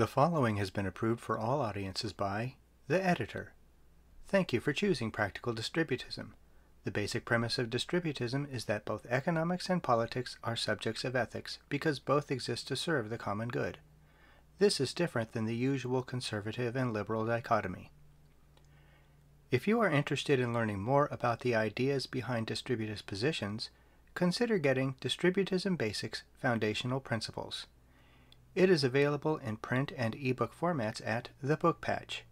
The following has been approved for all audiences by the editor. Thank you for choosing Practical Distributism. The basic premise of distributism is that both economics and politics are subjects of ethics because both exist to serve the common good. This is different than the usual conservative and liberal dichotomy. If you are interested in learning more about the ideas behind distributist positions, consider getting Distributism Basics Foundational Principles. It is available in print and ebook formats at The Book Patch,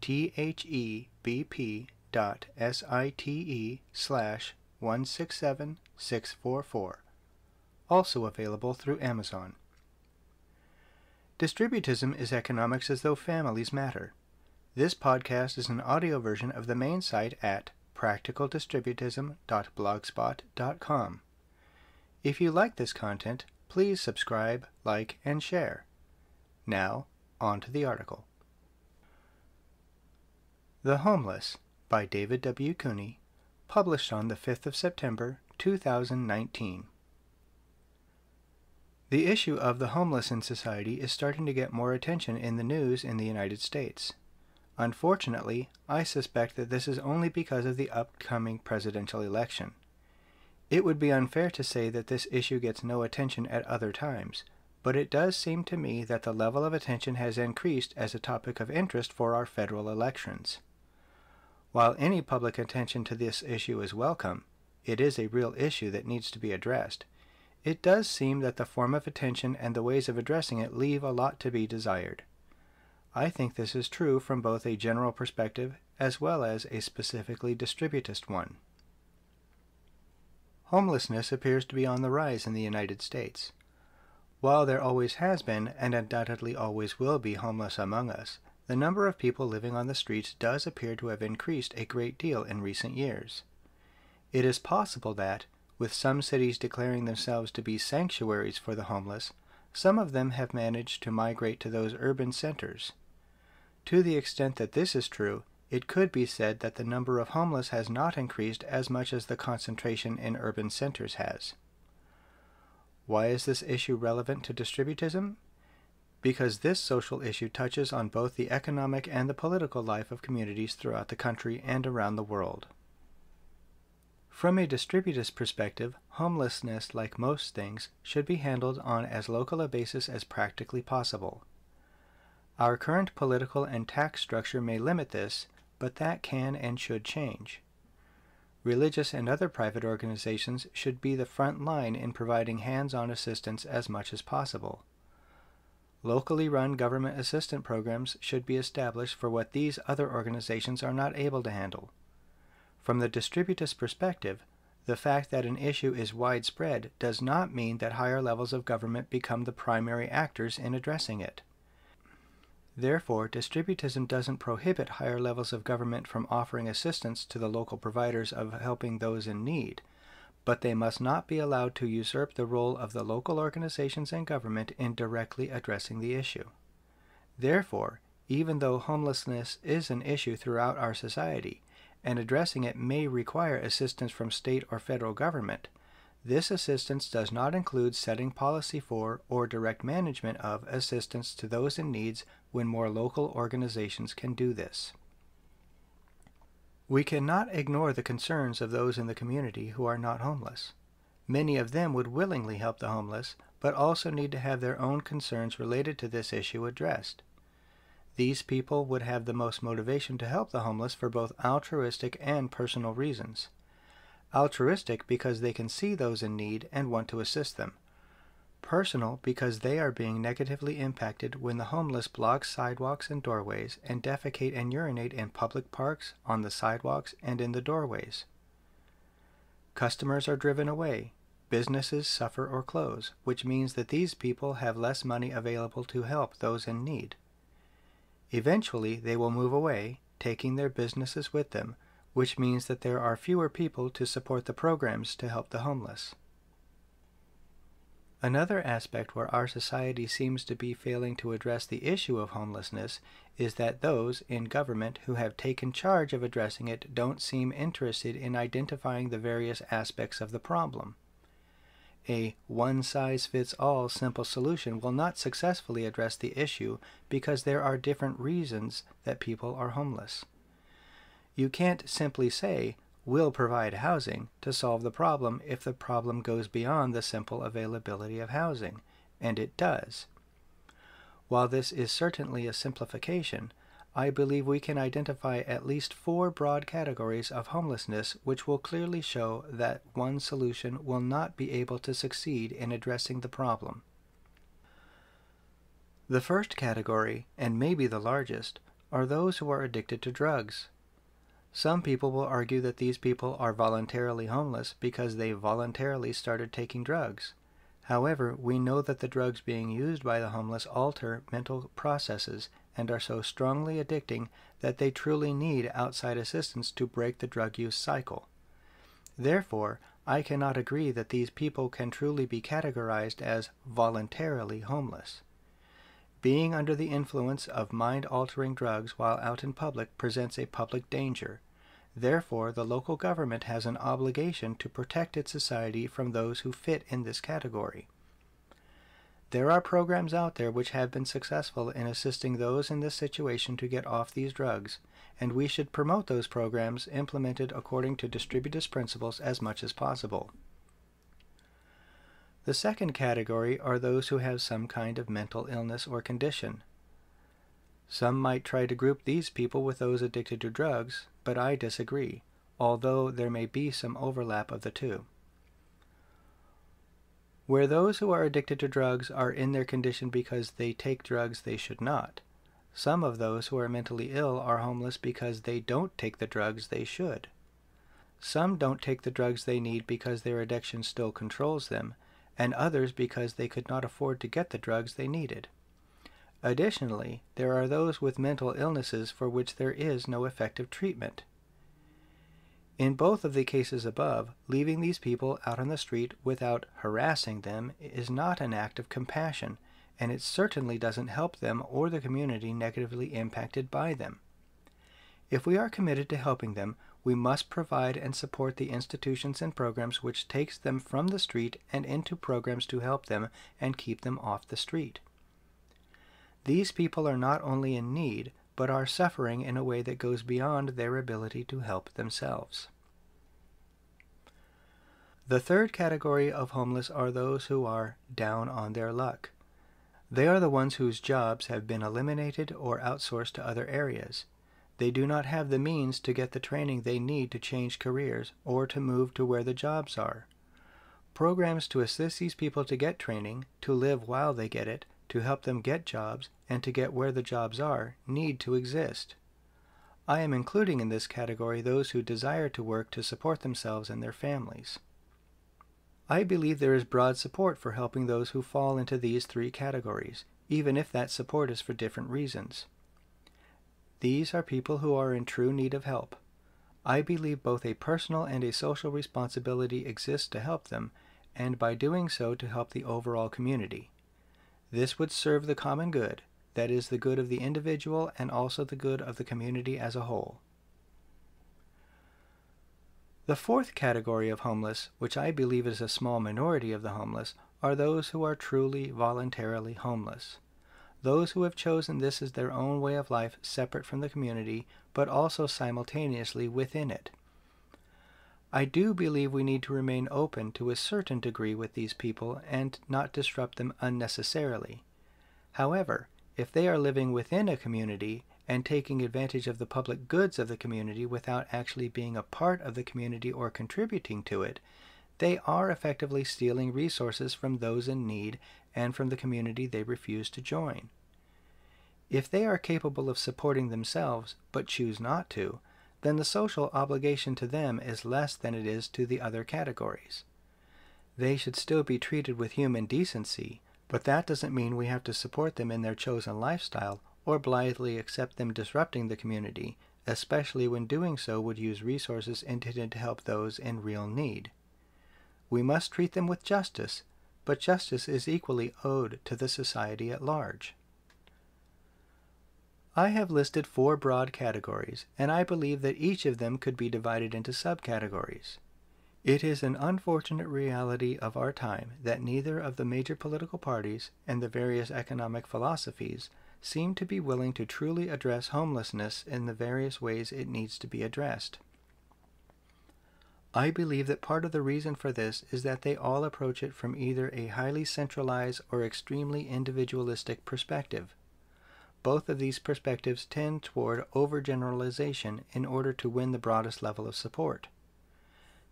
thebp.site/167644, also available through Amazon. Distributism is economics as though families matter. This podcast is an audio version of the main site at practicaldistributism.blogspot.com. If you like this content, please subscribe, like, and share. Now, on to the article. The Homeless, by David W. Cooney, published on the 5th of September, 2019. The issue of the homeless in society is starting to get more attention in the news in the United States. Unfortunately, I suspect that this is only because of the upcoming presidential election. It would be unfair to say that this issue gets no attention at other times, but it does seem to me that the level of attention has increased as a topic of interest for our federal elections. While any public attention to this issue is welcome, it is a real issue that needs to be addressed. It does seem that the form of attention and the ways of addressing it leave a lot to be desired. I think this is true from both a general perspective as well as a specifically distributist one. Homelessness appears to be on the rise in the United States. While there always has been, and undoubtedly always will be, homeless among us, the number of people living on the streets does appear to have increased a great deal in recent years. It is possible that, with some cities declaring themselves to be sanctuaries for the homeless, some of them have managed to migrate to those urban centers. To the extent that this is true, it could be said that the number of homeless has not increased as much as the concentration in urban centers has. Why is this issue relevant to distributism? Because this social issue touches on both the economic and the political life of communities throughout the country and around the world. From a distributist perspective, homelessness, like most things, should be handled on as local a basis as practically possible. Our current political and tax structure may limit this, but that can and should change. Religious and other private organizations should be the front line in providing hands-on assistance as much as possible. Locally run government assistance programs should be established for what these other organizations are not able to handle. From the distributist perspective, the fact that an issue is widespread does not mean that higher levels of government become the primary actors in addressing it. Therefore, distributism doesn't prohibit higher levels of government from offering assistance to the local providers of helping those in need, but they must not be allowed to usurp the role of the local organizations and government in directly addressing the issue. Therefore, even though homelessness is an issue throughout our society, and addressing it may require assistance from state or federal government, this assistance does not include setting policy for or direct management of assistance to those in need when more local organizations can do this. We cannot ignore the concerns of those in the community who are not homeless. Many of them would willingly help the homeless, but also need to have their own concerns related to this issue addressed. These people would have the most motivation to help the homeless for both altruistic and personal reasons. Altruistic because they can see those in need and want to assist them. Personal because they are being negatively impacted when the homeless block sidewalks and doorways and defecate and urinate in public parks, on the sidewalks, and in the doorways. Customers are driven away. Businesses suffer or close, which means that these people have less money available to help those in need. Eventually, they will move away, taking their businesses with them, which means that there are fewer people to support the programs to help the homeless. Another aspect where our society seems to be failing to address the issue of homelessness is that those in government who have taken charge of addressing it don't seem interested in identifying the various aspects of the problem. A one-size-fits-all simple solution will not successfully address the issue because there are different reasons that people are homeless. You can't simply say, we'll provide housing to solve the problem if the problem goes beyond the simple availability of housing, and it does. While this is certainly a simplification, I believe we can identify at least 4 broad categories of homelessness which will clearly show that one solution will not be able to succeed in addressing the problem. The first category, and maybe the largest, are those who are addicted to drugs. Some people will argue that these people are voluntarily homeless because they voluntarily started taking drugs. However, we know that the drugs being used by the homeless alter mental processes and are so strongly addicting that they truly need outside assistance to break the drug use cycle. Therefore, I cannot agree that these people can truly be categorized as voluntarily homeless. Being under the influence of mind-altering drugs while out in public presents a public danger. Therefore, the local government has an obligation to protect its society from those who fit in this category. There are programs out there which have been successful in assisting those in this situation to get off these drugs, and we should promote those programs implemented according to distributist principles as much as possible. The second category are those who have some kind of mental illness or condition. Some might try to group these people with those addicted to drugs, but I disagree, although there may be some overlap of the two. Where those who are addicted to drugs are in their condition because they take drugs they should not, some of those who are mentally ill are homeless because they don't take the drugs they should. Some don't take the drugs they need because their addiction still controls them, and others because they could not afford to get the drugs they needed. Additionally, there are those with mental illnesses for which there is no effective treatment. In both of the cases above, leaving these people out on the street without harassing them is not an act of compassion, and it certainly doesn't help them or the community negatively impacted by them. If we are committed to helping them, we must provide and support the institutions and programs which takes them from the street and into programs to help them and keep them off the street. These people are not only in need, but are suffering in a way that goes beyond their ability to help themselves. The third category of homeless are those who are down on their luck. They are the ones whose jobs have been eliminated or outsourced to other areas. They do not have the means to get the training they need to change careers or to move to where the jobs are. Programs to assist these people to get training, to live while they get it, to help them get jobs, and to get where the jobs are, need to exist. I am including in this category those who desire to work to support themselves and their families. I believe there is broad support for helping those who fall into these 3 categories, even if that support is for different reasons. These are people who are in true need of help. I believe both a personal and a social responsibility exists to help them, and by doing so to help the overall community. This would serve the common good, that is, the good of the individual and also the good of the community as a whole. The fourth category of homeless, which I believe is a small minority of the homeless, are those who are truly voluntarily homeless. Those who have chosen this as their own way of life separate from the community, but also simultaneously within it. I do believe we need to remain open to a certain degree with these people and not disrupt them unnecessarily. However, if they are living within a community and taking advantage of the public goods of the community without actually being a part of the community or contributing to it, they are effectively stealing resources from those in need and from the community they refuse to join. If they are capable of supporting themselves but choose not to, then the social obligation to them is less than it is to the other categories. They should still be treated with human decency, but that doesn't mean we have to support them in their chosen lifestyle or blithely accept them disrupting the community, especially when doing so would use resources intended to help those in real need. We must treat them with justice, but justice is equally owed to the society at large. I have listed 4 broad categories, and I believe that each of them could be divided into subcategories. It is an unfortunate reality of our time that neither of the major political parties and the various economic philosophies seem to be willing to truly address homelessness in the various ways it needs to be addressed. I believe that part of the reason for this is that they all approach it from either a highly centralized or extremely individualistic perspective. Both of these perspectives tend toward overgeneralization in order to win the broadest level of support.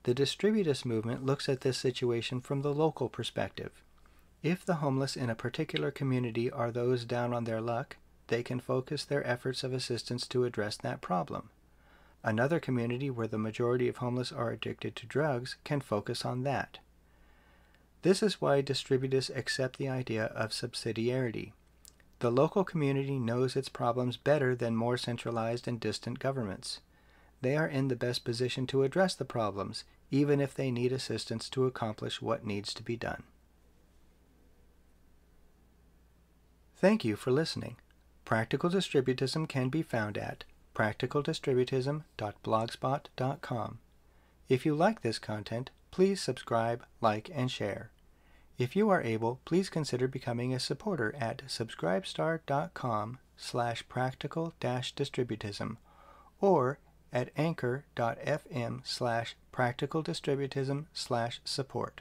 The distributist movement looks at this situation from the local perspective. If the homeless in a particular community are those down on their luck, they can focus their efforts of assistance to address that problem. Another community where the majority of homeless are addicted to drugs can focus on that. This is why distributists accept the idea of subsidiarity. The local community knows its problems better than more centralized and distant governments. They are in the best position to address the problems, even if they need assistance to accomplish what needs to be done. Thank you for listening. Practical Distributism can be found at practicaldistributism.blogspot.com. If you like this content, please subscribe, like, and share. If you are able, please consider becoming a supporter at subscribestar.com/practical-distributism or at Anchor.FM/practicaldistributism/support.